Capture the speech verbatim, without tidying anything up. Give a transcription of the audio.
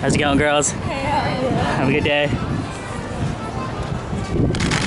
How's it going, girls? Hey, how are you? Have a good day.